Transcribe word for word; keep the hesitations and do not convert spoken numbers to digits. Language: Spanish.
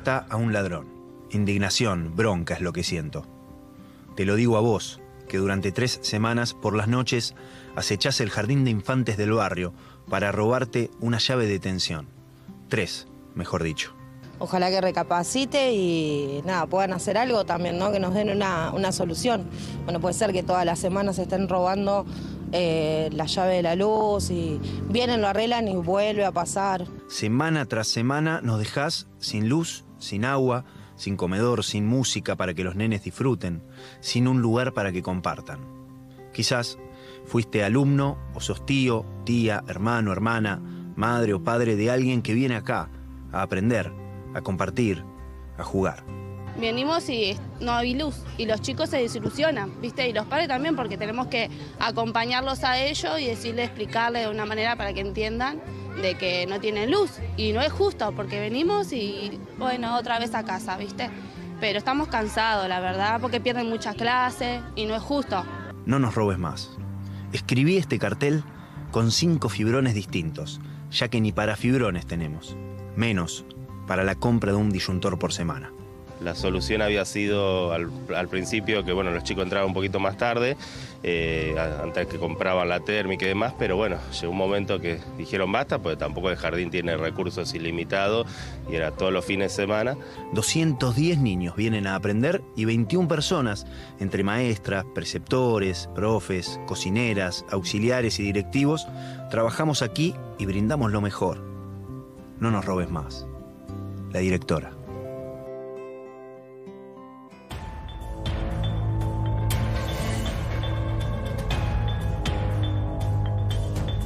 mata a un ladrón. Indignación, bronca es lo que siento. Te lo digo a vos, que durante tres semanas por las noches acechás el jardín de infantes del barrio para robarte una llave de tensión. Tres, mejor dicho. Ojalá que recapacite y nada, puedan hacer algo también, ¿no? Que nos den una, una solución. Bueno, puede ser que todas las semanas se estén robando eh, la llave de la luz y vienen, lo arreglan y vuelve a pasar. Semana tras semana nos dejás sin luz, sin agua, sin comedor, sin música para que los nenes disfruten, sin un lugar para que compartan. Quizás fuiste alumno o sos tío, tía, hermano, hermana, madre o padre de alguien que viene acá a aprender, a compartir, a jugar. Venimos y no hay luz, y los chicos se desilusionan, ¿viste? Y los padres también, porque tenemos que acompañarlos a ellos y decirles, explicarles de una manera para que entiendan de que no tienen luz. Y no es justo, porque venimos y, bueno, otra vez a casa, ¿viste? Pero estamos cansados, la verdad, porque pierden muchas clases y no es justo. No nos robes más. Escribí este cartel con cinco fibrones distintos, ya que ni para fibrones tenemos, menos para la compra de un disyuntor por semana. La solución había sido al, al principio que, bueno, los chicos entraban un poquito más tarde, eh, antes que compraban la térmica y demás, pero bueno, llegó un momento que dijeron basta, porque tampoco el jardín tiene recursos ilimitados y era todos los fines de semana. doscientos diez niños vienen a aprender y veintiuna personas, entre maestras, preceptores, profes, cocineras, auxiliares y directivos, trabajamos aquí y brindamos lo mejor. No nos robes más. La directora.